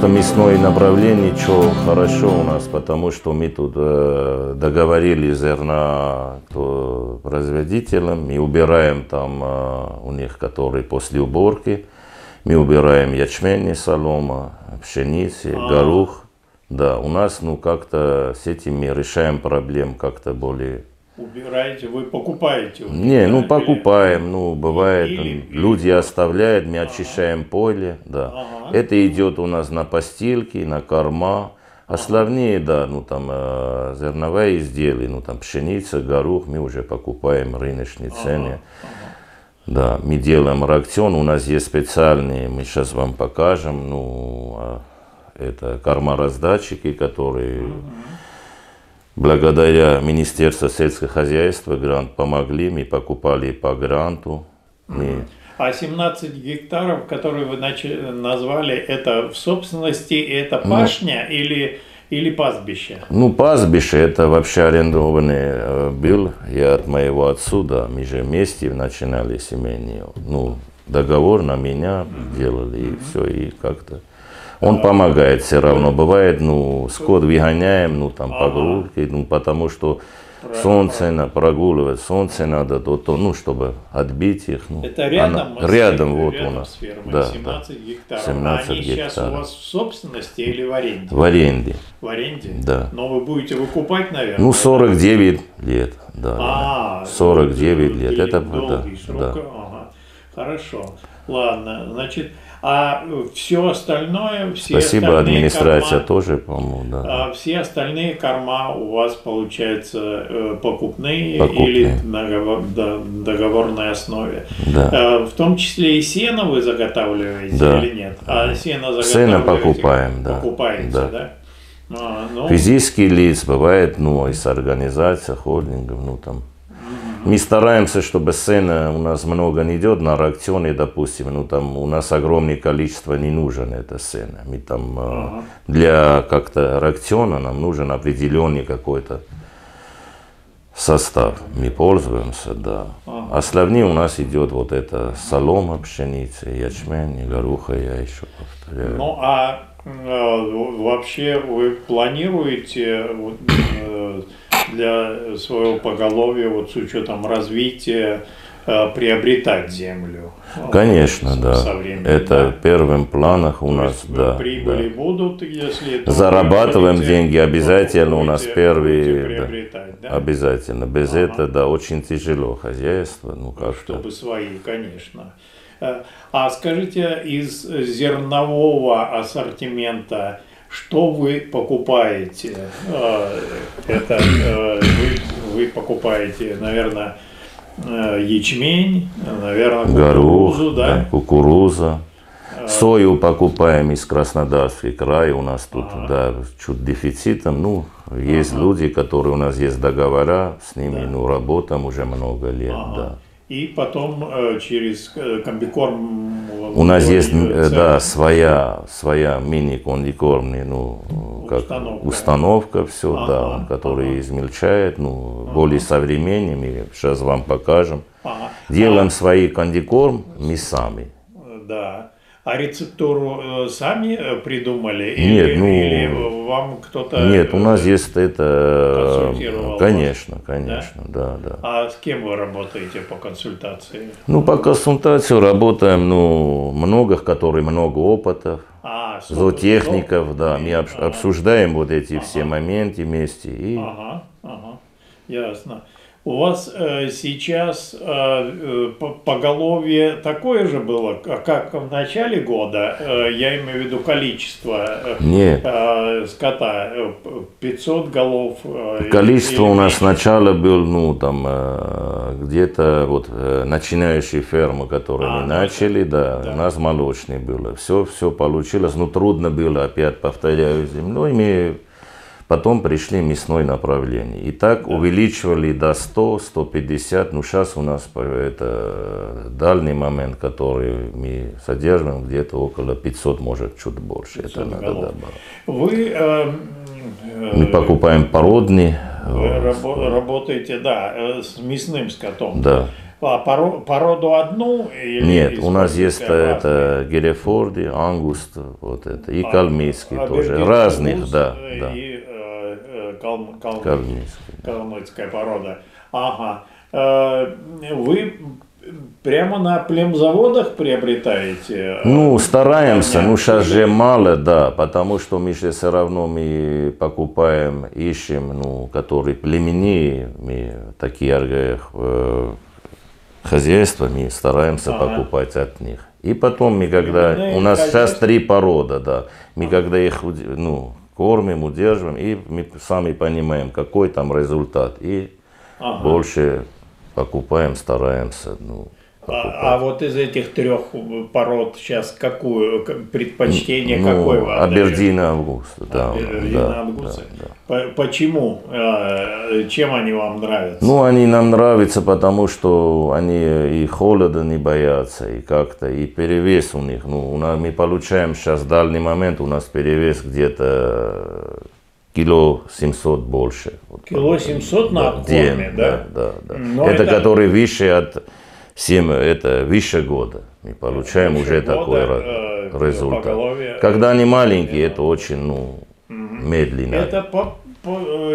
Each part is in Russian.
По мясной направлении, что хорошо у нас, потому что мы тут договорились зерна к производителям и убираем там у них, которые после уборки, мы убираем ячмень, солома, пшеницы, горох. Да, у нас, ну, как-то с этим мы решаем проблем как-то более. Убираете, вы покупаете? Не, ну, покупаем, ну, бывает, люди оставляют, мы очищаем поле, да. Это идет у нас на постилки, на корма, а основные, да, ну, там, зерновые изделия, ну, там, пшеница, горох, мы уже покупаем рыночные цены. Да, мы делаем рацион, у нас есть специальные, мы сейчас вам покажем, ну, это кормораздатчики, которые благодаря Министерству сельского хозяйства грант помогли, мы покупали по гранту. А 17 гектаров, которые вы назвали, это в собственности, это пашня или пастбище? Ну, пастбище это вообще арендованный был, я от моего отсюда, мы же вместе начинали семейный, ну, договор на меня делали и все, и как-то. Он помогает все равно. Бывает, ну, скот выгоняем, ну, там, прогулки, ну, потому что солнце надо прогуливать, солнце надо, то, ну, чтобы отбить их. Ну, это рядом? Рядом, вот у нас. Да, 17 гектаров. 17 они гектаров. Сейчас у вас в собственности или в аренде? В аренде. В аренде? Да. Но вы будете выкупать, наверное? Ну, 49 лет, да. 49 лет, это долгий срок. Да. Хорошо. Ладно, значит... А все остальное, все спасибо, администрация корма, тоже, по-моему, да. Все остальные корма у вас, получается, покупные. Или на договорной основе. Да. В том числе и сено вы заготавливаете, да, или нет? А сено заготавливаете? Сено покупаем, да. Покупаете, да? Ну... Физические лица бывает, ну, из организаций, холдингов, ну, там. Мы стараемся, чтобы сена у нас много не идет на аукционе, допустим, ну там у нас огромное количество не нужен эта сена. Мы там для как-то аукциона нам нужен определенный какой-то состав. Мы пользуемся, да. Основные у нас идет вот это солома, пшеница, ячмень, гороха, я еще повторяю. Ну а вообще вы планируете для своего поголовья, вот с учетом развития, приобретать землю? Конечно, да. Со временем, это в первом планах у нас, да. Прибыли будут, если... Зарабатываем деньги, обязательно у нас первые... Да? Обязательно. Без этого, да, очень тяжело хозяйство, ну как-то. Чтобы свои, конечно. А скажите, из зернового ассортимента... Что вы покупаете? Это вы покупаете, наверное, ячмень, наверное, кукурузу, горох, да? Кукуруза. Сою покупаем из Краснодарского края. У нас тут, да, чуть дефицитом. Ну, есть люди, которые у нас есть договора с ними, ну, работаем уже много лет, да. И потом через комбикорм... У нас есть, да, своя мини-комбикормная, ну, установка, все, да, которая измельчает, ну, более современными, сейчас вам покажем. Делаем свои комбикорм мы сами. Да. А рецептуру сами придумали? Нет, или, ну, или вам кто-то... Нет, у нас есть это... Конечно, конечно, да? Да, да. А с кем вы работаете по консультации? Ну, по консультации работаем, ну, многих, которые много опытов, зоотехников, да. Мы обсуждаем вот эти все моменты вместе. И... Ясно. У вас сейчас поголовье такое же было, как в начале года, я имею в виду количество скота, 500 голов. Количество у нас сначала было, ну, там, где-то вот начинающие фермы, которые мы начали, да, у нас молочные было. Все получилось, но трудно было, опять повторяю, землей мы... Потом пришли мясное направление. И так увеличивали до 100, 150. Ну, сейчас у нас это дальний момент, который мы содержим, где-то около 500, может, чуть больше. 500 это надо добавить. Вы, мы покупаем породные. Вы работаете, да, с мясным скотом. Да. Породу одну? Или нет, у нас есть это Герефорды, Ангус, вот это, и Калмыцкие тоже, разных, да. И Калмыцкая порода. Ага. Вы прямо на племзаводах приобретаете? Ну, стараемся, но сейчас же мало, да, потому что мы же все равно мы покупаем, ищем, ну, которые племенные, мы такие хозяйства, мы стараемся покупать от них. И потом мы когда, у нас сейчас 3 породы, да, мы когда их, ну, кормим, удерживаем, и мы сами понимаем, какой там результат, и больше... Покупаем, стараемся. Ну, а вот из этих 3 пород сейчас какую предпочтение, ну, какой вам? Абердин-Ангус. Да, Абердин-Ангус. Да. Почему? Чем они вам нравятся? Ну, они нам нравятся, потому что они и холода не боятся, и как-то, и перевес у них. Ну, у нас, мы получаем сейчас в данный момент, у нас перевес где-то... Кило 700 больше. Кило 700 на обкорме, да? Да, да, да. Это который выше от 7, это выше года. Мы получаем уже такой результат. Когда они маленькие, это очень, ну, медленно. Это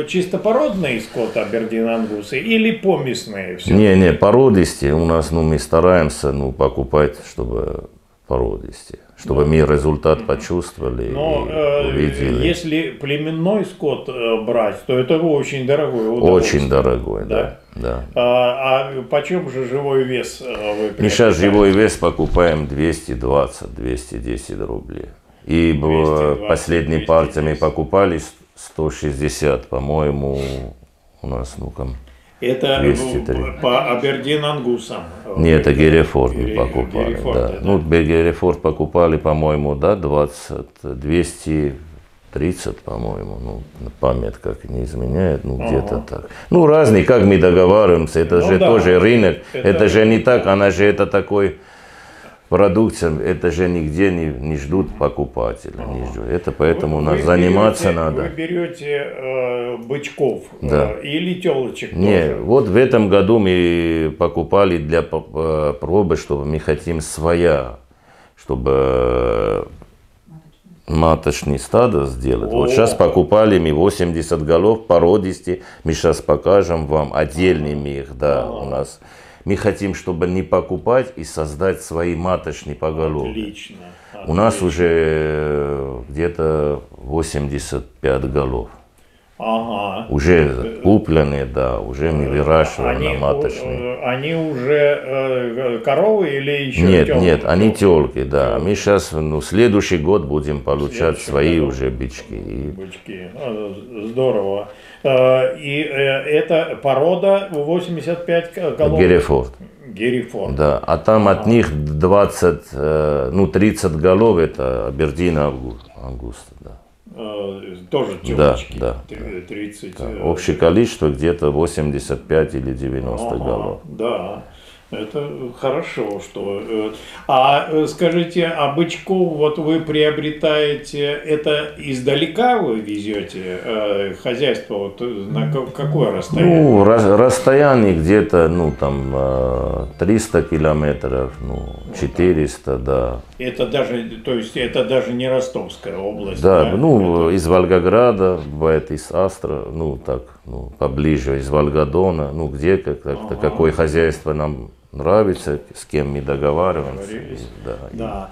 чистопородные скот абердин-ангусы или помесные? Не, не, породистые у нас, ну, мы стараемся, ну, покупать, чтобы... породистые, чтобы мы результат почувствовали. Но увидели. Если племенной скот брать, то это очень дорогой. Очень дорогой, да. Да. А почем же живой вес вы? Мы сейчас живой вес покупаем 220-210 рублей. И 220, последней партией мы покупали 160, по-моему, у нас, ну-ка. Это 203. По абердин-ангусам? Нет, это Герефорд мы покупали. Герефорд, да. Да. Ну, Герефорд покупали, по-моему, да, 230, по-моему. Ну, память как не изменяет, ну, где-то так. Ну, разные, как мы договариваемся, это же тоже рынок. Это же не так, она же это такой... продукциям, это же нигде не ждут покупателя, не ждут. Это поэтому вы заниматься надо. Вы берете бычков, да, или телочек? Нет, тоже? Вот в этом году мы покупали для пробы, чтобы мы хотим своя, чтобы маточный стадо сделать. Вот сейчас покупали мы 80 голов породистые, мы сейчас покажем вам отдельными их, да, у нас. Мы хотим, чтобы не покупать и создать свои маточные поголовья. Отлично. У нас уже где-то 85 голов. Ага. Уже купленные, да, уже мы выращиваем на маточные. Они уже коровы или еще? Нет, тёлки? Нет, они тёлки, да. Мы сейчас, ну, следующий год будем получать свои уже бички. Бички, здорово. И эта порода 85 голов? Герефорд. Герефорд. Да, а там от них 30 голов, это абердин-ангус, да. Тоже телочки, да, да, 30. Да. Общее количество где-то 85 или 90 голов. Да, это хорошо, что... А скажите, а бычков вот вы приобретаете, это издалека вы везете? Хозяйство вот на какое расстояние? Ну, расстояние где-то, ну, там 300 километров, ну, 400, да. Это даже, то есть, это даже не Ростовская область? Да, да? Ну, это... из Волгограда, бывает из Астра, ну, так, ну, поближе, из Волгодона, ну, где, как-то, какое хозяйство нам нравится, с кем мы договариваемся. Да. Да.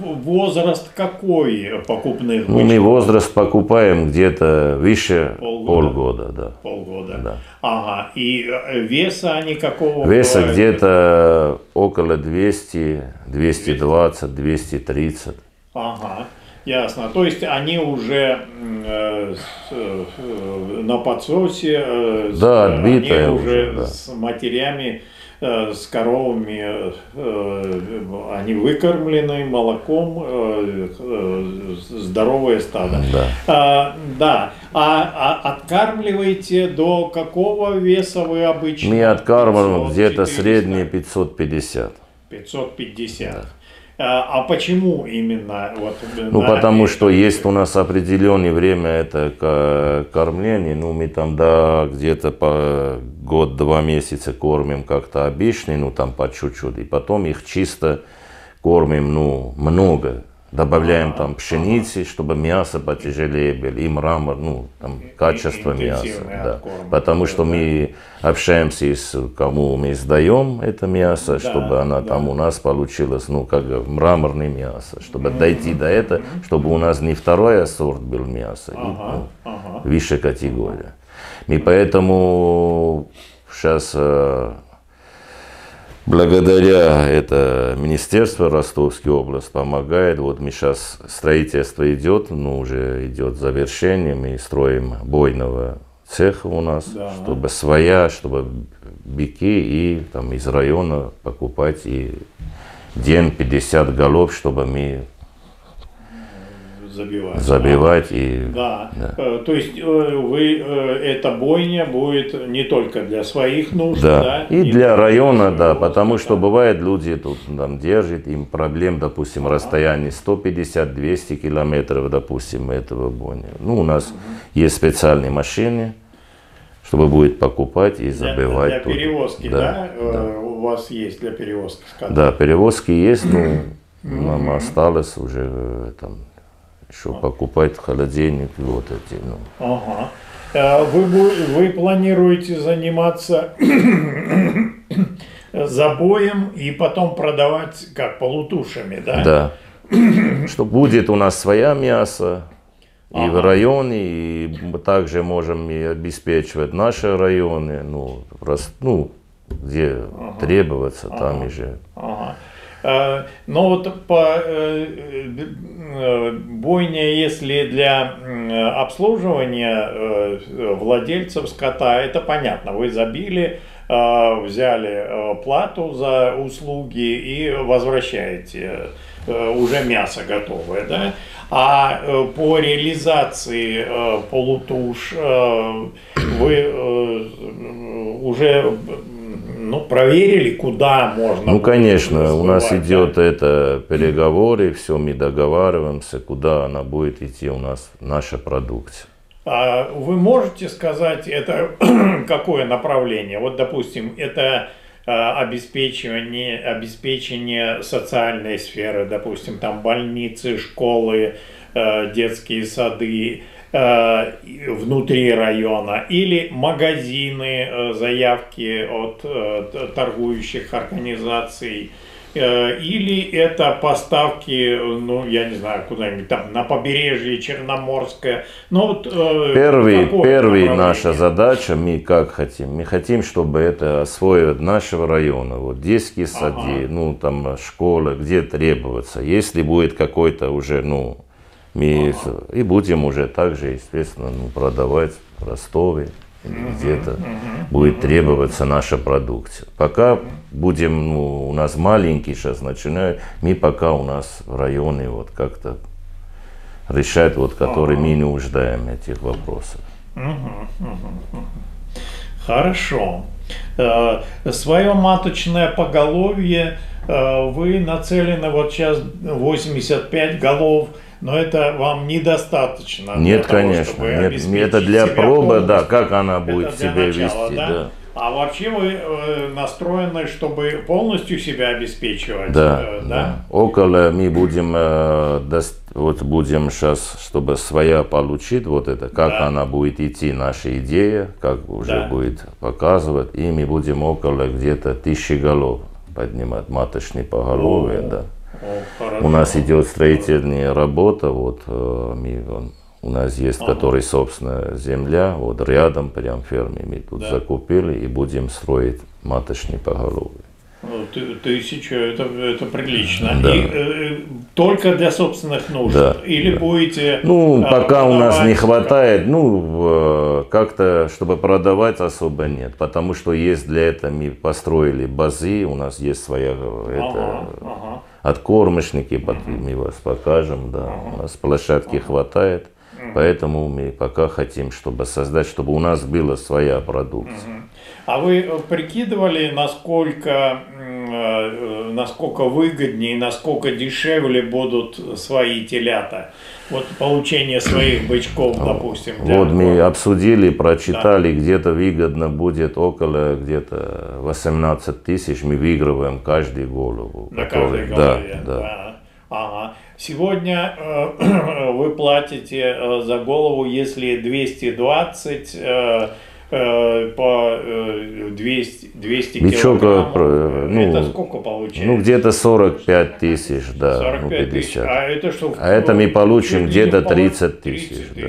Возраст какой покупных? Ну, мы возраст покупаем где-то выше полгода, да. Полгода. Да. Ага. И веса они какого? Веса где-то около 200, 220, 230. Ага. Ясно. То есть они уже на подсосе, да, они уже, да, с матерями, с коровами, они выкормлены молоком, здоровое стадо. Да. Да. А откармливаете до какого веса вы обычно? Мы откармливаем где-то средние 550. 550. Да. А почему именно? Вот, ну, потому что есть у нас определенное время это кормление. Ну, мы там, да, где-то по год-два месяца кормим как-то обычный, ну, там по чуть-чуть. И потом их чисто кормим, ну, много. Добавляем там пшеницы, чтобы мясо потяжелее было, и мрамор, ну, там, качество мяса. Да. Потому что мы общаемся с кому мы сдаем это мясо, да, чтобы оно там у нас получилось, ну, как мраморное мясо, чтобы дойти до этого, чтобы у нас не второй сорт был мясо, и, ну, выше категория. И поэтому сейчас... Благодаря это Министерство Ростовской области помогает. Вот мы сейчас строительство идет, ну уже идет завершение, мы строим бойного цеха у нас, да, чтобы своя, чтобы бики и там из района покупать и день 50 голов, чтобы мы забивать и... Да. Да. То есть вы, эта бойня будет не только для своих нужд, да? Да? И для района, да, потому что бывает люди тут там держат, им проблем, допустим, расстояние 150-200 километров, допустим, этого бойня. Ну, у нас есть специальные машины, чтобы будет покупать и забивать. Для перевозки, да? Да? Да? У вас есть для перевозки? Да, перевозки есть, но нам осталось уже там... Еще покупать холодильник, вот эти. Ну. Ага. Вы планируете заниматься забоем и потом продавать как полутушами, да? Да. Что будет у нас своя мясо и в районе, и мы также можем и обеспечивать наши районы, ну, ну где требуется, там и же. Но вот по бойне, если для обслуживания владельцев скота, это понятно, вы забили, взяли плату за услуги и возвращаете уже мясо готовое, да? А по реализации полутуш вы уже... Ну, проверили, куда можно. Ну, конечно, у нас идет это переговоры, все, мы договариваемся, куда она будет идти у нас, наша продукция. А вы можете сказать, это какое направление? Вот, допустим, это обеспечение социальной сферы, допустим, там больницы, школы, детские сады внутри района, или магазины, заявки от торгующих организаций, или это поставки, ну, я не знаю, куда-нибудь там на побережье Черноморское. Но вот, первая наша задача, мы как хотим? Мы хотим, чтобы это освоили нашего района. Вот детские сады, ну, там школы, где требуется. Если будет какой-то уже, ну, мы и будем уже также, естественно, ну, продавать в Ростове, где-то будет требоваться наша продукция. Пока будем, ну, у нас маленький сейчас начинают, мы пока у нас в районе вот как-то решают, вот, которые мы не нуждаем этих вопросов. Хорошо. Свое маточное поголовье вы нацелены вот сейчас 85 голов. Но это вам недостаточно. Нет, того, конечно. Нет, это для пробы, да, как она будет себя вести. Да? Да. А вообще вы настроены, чтобы полностью себя обеспечивать. Да, да? Да. Около мы будем, вот будем сейчас, чтобы своя получить, вот это, как да, она будет идти, наша идея, как уже да, будет показывать, и мы будем около где-то 1000 голов поднимать, маточные поголовья, да. О, у нас идет строительная работа, вот у нас есть, который, собственно, земля, вот рядом, прям ферме мы тут да, закупили и будем строить маточные поголовья. Ну, 1000, это прилично. Да. И, только для собственных нужд? Да. Или да, будете... Ну, пока у нас не хватает, ну, как-то, чтобы продавать особо нет. Потому что есть для этого, мы построили базы, у нас есть своя... Откормочники, мы вас покажем, да, у нас площадки хватает, поэтому мы пока хотим, чтобы создать, чтобы у нас была своя продукция. А вы прикидывали, насколько насколько выгоднее, насколько дешевле будут свои телята. Вот получение своих бычков, допустим. Вот мы обсудили, прочитали, да. Где-то выгодно будет около где-то 18 тысяч. Мы выигрываем каждую голову. На каждой голове. Да, да. Ага. Сегодня вы платите за голову, если 220 по 200 килограммов, это сколько получается? Ну, где-то 45 тысяч, да, 45 тысяч. А это что? А это мы получим где-то 30 тысяч, да.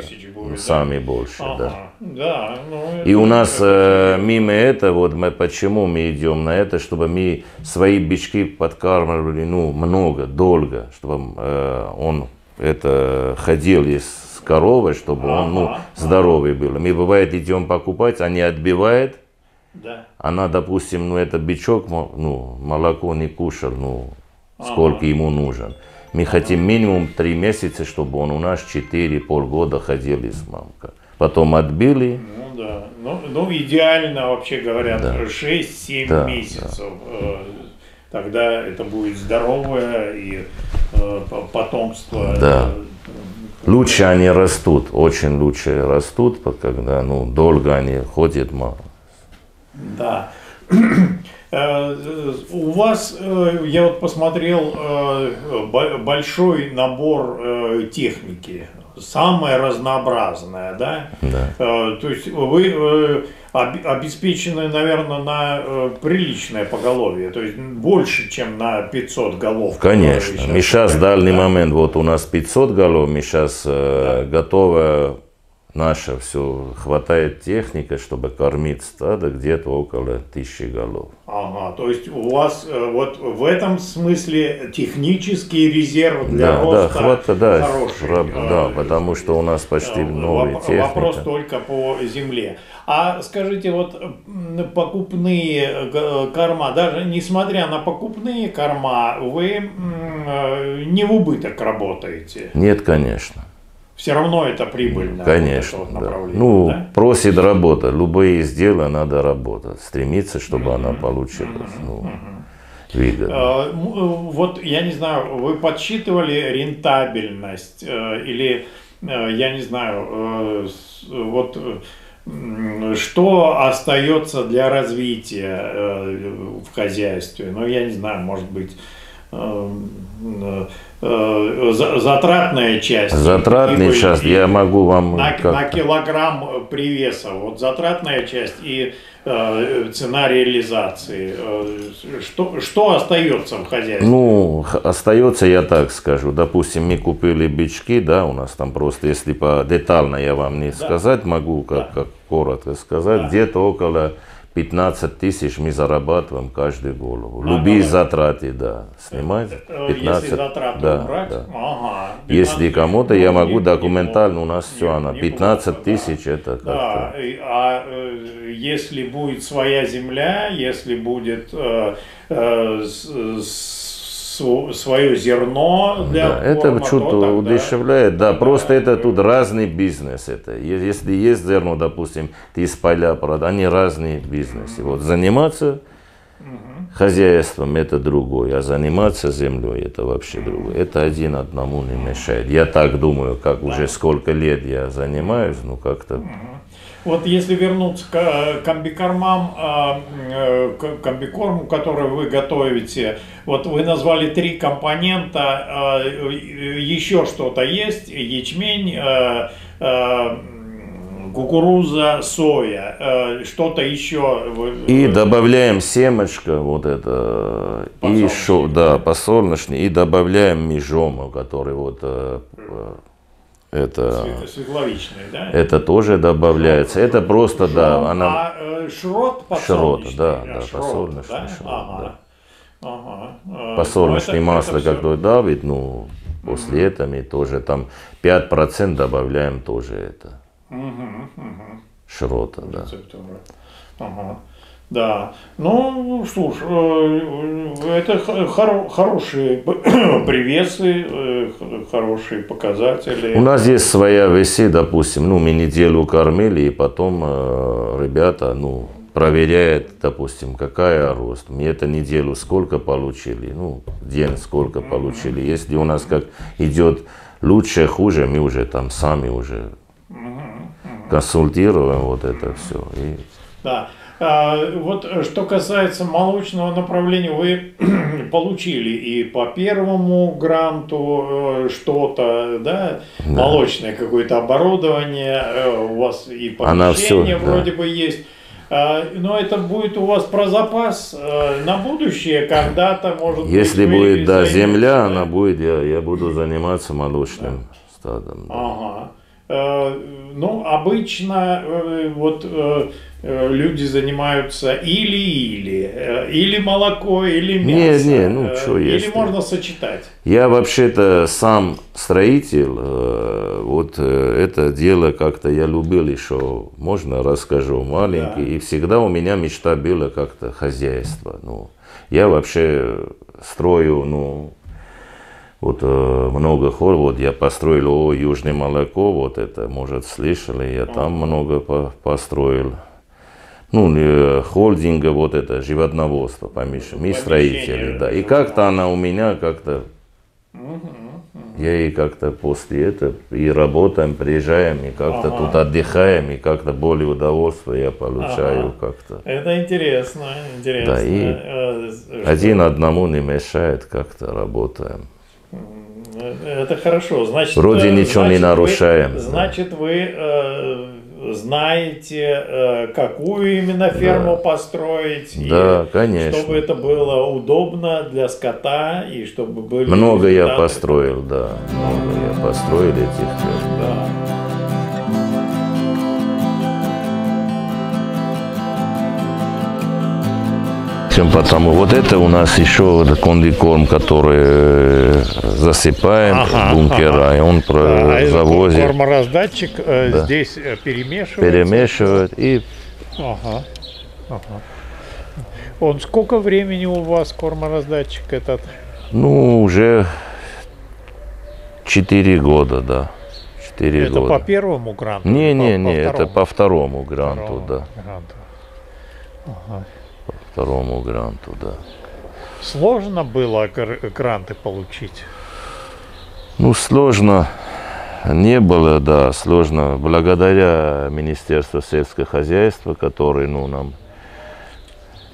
Сами больше, ага. Да. Да, ну, и у нас мимо этого, вот мы, почему мы идем на это, чтобы мы свои бички подкармливали, ну, много, долго, чтобы он это ходил из коровы, чтобы он, ну, здоровый был. Мы, бывает, идем покупать, они отбивают. Да. Она, допустим, ну, это бичок, ну, молоко не кушал, ну, сколько ему нужен. Мы хотим минимум 3 месяца, чтобы он у нас 4, полгода ходил с мамкой. Потом отбили. Ну, да. Ну идеально, вообще говоря, да. 6-7 да, месяцев. Да. Тогда это будет здоровое и потомство. Да. Лучше они растут, очень лучше растут, когда, ну, долго они ходят мало. Да. У вас, я вот посмотрел, большой набор техники, самая разнообразная, да? Да. То есть вы обеспечены, наверное, на приличное поголовье, то есть больше, чем на 500 голов. Конечно. Мы сейчас в данный момент, вот у нас 500 голов, мы сейчас готовы, наша все, хватает техника, чтобы кормить стадо, где-то около 1000 голов. Ага, то есть у вас вот в этом смысле технический резерв для роста хороший. Да, потому что у нас почти новая техника. Вопрос только по земле. А скажите, вот покупные корма, даже несмотря на покупные корма, вы не в убыток работаете? Нет, конечно. Все равно это прибыльно. Конечно. Вот это вот направление, да. Ну, да? Просит работа. Любые изделия надо работать. Стремиться, чтобы она получилась. Ну, вот, я не знаю, вы подсчитывали рентабельность? Или, я не знаю, вот что остается для развития в хозяйстве? Ну, я не знаю, может быть... Затратная часть. Затратная часть, я могу вам... На килограмм привеса. Вот затратная часть и цена реализации. Что остается в хозяйстве? Ну, остается, я так скажу. Допустим, мы купили бички, да, у нас там просто, если по детально я вам не сказать могу, как коротко сказать, где-то около... 15 тысяч мы зарабатываем каждую голову. Любые затраты, да, снимать. 15, если затраты да, убрать, да. Ага, 15, если кому-то, я могу документально, у нас все она. 15 тысяч это как-то. Да, а если будет своя земля, если будет свое зерно для да, корма, это что-то тогда... удешевляет, да, да, просто это тут разный бизнес, это если есть зерно, допустим, ты из поля продаешь, они разные бизнесы, вот заниматься хозяйством это другое, а заниматься землей это вообще другое, это один одному не мешает, я так думаю, как уже сколько лет я занимаюсь, ну как-то... Вот если вернуться к комбикорму, который вы готовите, вот вы назвали 3 компонента, еще что-то есть, ячмень, кукуруза, соя, что-то еще. И добавляем семечко, вот это, и еще, да, посолнечный, и добавляем межому, который вот... Это светловичный, да? Это тоже добавляется. Шрот, это просто, шрот, да. Она... А шрот посолнечный? Шрот, да, да, шрот, посолнечный. Да? Шрот, ага. Да. Ага. Посолнечное это, масло, это все... как давит, ну, после этого мы тоже там 5% добавляем тоже это. Шрота, да. Ага. Да, ну, слушай, это хорошие привесы, хорошие показатели. У нас есть своя веси, допустим, ну, мы неделю кормили, и потом ребята, ну, проверяет, допустим, какая рост. Мне это неделю сколько получили, ну, день сколько получили. Если у нас как идет лучше, хуже, мы уже там сами уже консультируем вот это все. И... Да. Вот что касается молочного направления, вы получили и по первому гранту что-то, да? Да, молочное какое-то оборудование, у вас и помещение вроде бы есть. Но это будет у вас про запас на будущее, когда-то, может быть. Если будет, да, земля, она будет, я буду заниматься молочным стадом. Да. Ага. Ну, обычно вот люди занимаются или молоко, или мясо. Ну, что есть. Или можно сочетать. Я вообще-то сам строитель, вот это дело как-то я любил еще, можно расскажу, маленький. Да. И всегда у меня мечта была как-то хозяйство. Ну, я вообще строю, ну... Вот много хор, вот я построил Южное молоко, вот это, может, слышали, я там много построил. Ну, холдинга, вот это, животноводство, помещение, и строители, да. И как-то она у меня как-то, я и как-то после этого, и работаем, приезжаем, и как-то тут отдыхаем, и как-то более удовольствие я получаю как-то. Это интересно, интересно. Да, и один одному не мешает, как-то работаем. Это хорошо. Значит, вроде ничего не нарушаем. Значит, вы знаете, какую именно ферму построить. Да, и, конечно. Чтобы это было удобно для скота и чтобы были... Много результаты. Я построил, да. Много я построил этих ферм. Да. Потому вот это у нас еще кондикорм, который засыпаем в бункера, и он завозит. Кормораздатчик здесь перемешивает. Перемешивает и. Он сколько времени у вас кормораздатчик этот? Ну уже 4 года, да. 4 это года. По первому гранту? Не, это по второму гранту, да. Второму гранту, да. Сложно было гранты получить? Ну, сложно не было, да, сложно. Благодаря Министерству сельского хозяйства, которые, ну, нам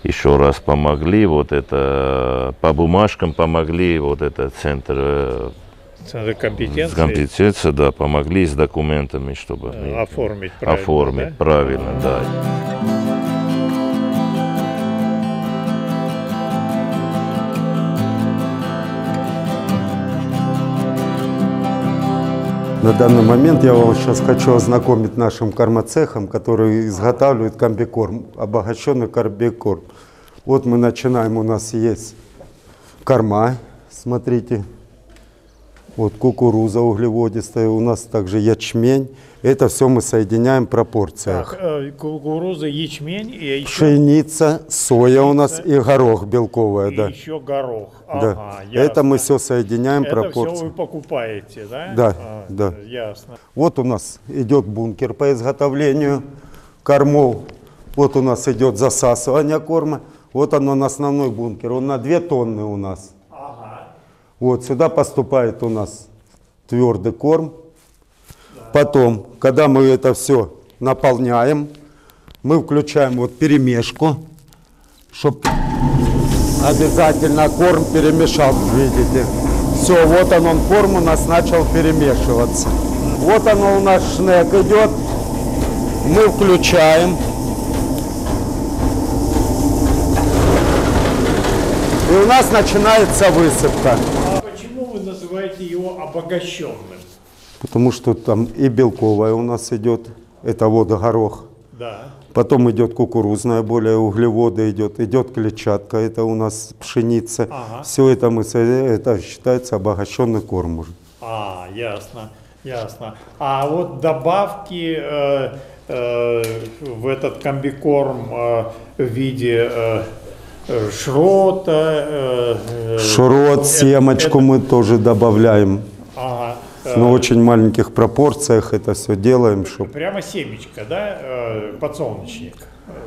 еще раз помогли, вот это, по бумажкам помогли, вот это, центр компетенции, да, помогли с документами, чтобы оформить правильно, да. На данный момент я вам сейчас хочу ознакомить нашим кормоцехом, который изготавливает комбикорм, обогащенный комбикорм. Вот мы начинаем, у нас есть корма, смотрите, вот кукуруза углеводистая, у нас также ячмень. Это все мы соединяем в пропорциях. Так, кукуруза, ячмень и еще... Пшеница, соя у нас и горох белковая. И да. Еще горох. Ага, да. Это мы все соединяем в пропорциях. Все вы покупаете, да? Да, да. Ясно. Вот у нас идет бункер по изготовлению кормов. Вот у нас идет засасывание корма. Вот оно, на основной бункер. Он на 2 тонны у нас. Ага. Вот сюда поступает у нас твердый корм. Потом, когда мы это все наполняем, мы включаем вот перемешку, чтобы обязательно корм перемешал, видите. Все, вот он корм у нас начал перемешиваться. Вот оно у нас шнек идет, мы включаем. И у нас начинается высыпка. А почему вы называете его обогащенным? Потому что там и белковая у нас идет, это вот горох. Да. Потом идет кукурузная, более углеводы идет клетчатка, это у нас пшеница. Ага. Все это, это считается обогащенный корм уже. А, ясно, ясно. А вот добавки в этот комбикорм в виде... шрота, семечку мы тоже добавляем. Ага. Но очень маленьких пропорциях это все делаем. Чтобы... Прямо семечко, да, подсолнечник?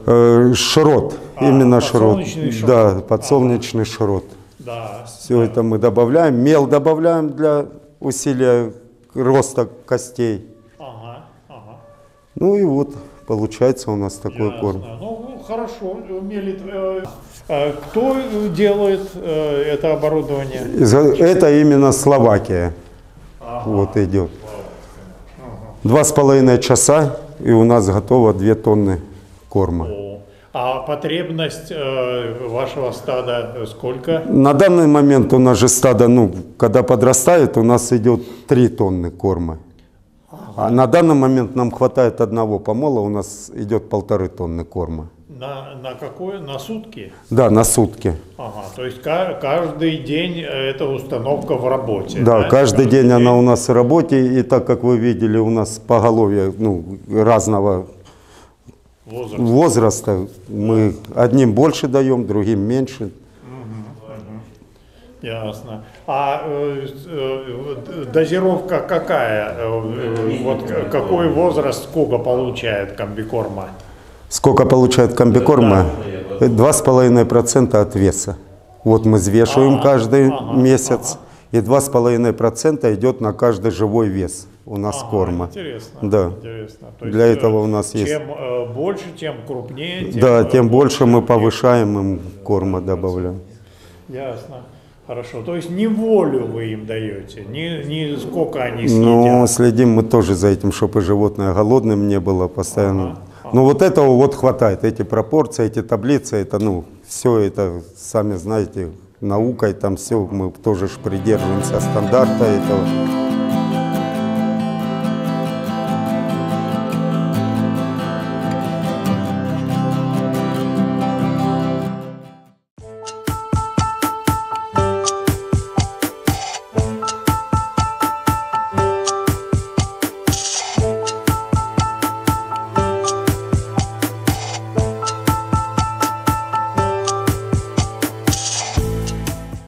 Широт, именно широт. Да, подсолнечный широт. Да, все это мы добавляем. Мел добавляем для усилия роста костей. Ну и вот получается у нас такой корм. Ну хорошо, умели. Кто делает это оборудование? Это именно Словакия. Вот идет. 2,5 часа, и у нас готово 2 тонны корма. А потребность вашего стада сколько? На данный момент у нас же стадо, ну, когда подрастает, у нас идет 3 тонны корма. А на данный момент нам хватает одного помола, у нас идет 1,5 тонны корма. На какое? На сутки? Да, на сутки. Ага, то есть каждый день эта установка в работе. Да, да? Каждый день она у нас в работе, и так как вы видели, у нас поголовье, ну, разного возраста. Мы одним больше даем, другим меньше. Ясно. А дозировка какая? Вот какой возраст, сколько получает комбикорма? Сколько получает комбикорма? 2,5% от веса. Вот мы взвешиваем каждый месяц, и 2,5% идет на каждый живой вес у нас корма. Интересно. Да. Интересно. Для этого у нас есть... Чем больше, тем крупнее. Да, тем больше мы повышаем им корма, добавляем. Ясно. Хорошо, то есть неволю вы им даете, не сколько они съедят? Ну, следим мы тоже за этим, чтобы животное голодным не было постоянно. Ну, вот этого вот хватает, эти пропорции, эти таблицы, это, ну, все это, сами знаете, наукой там все, мы тоже придерживаемся стандарта этого.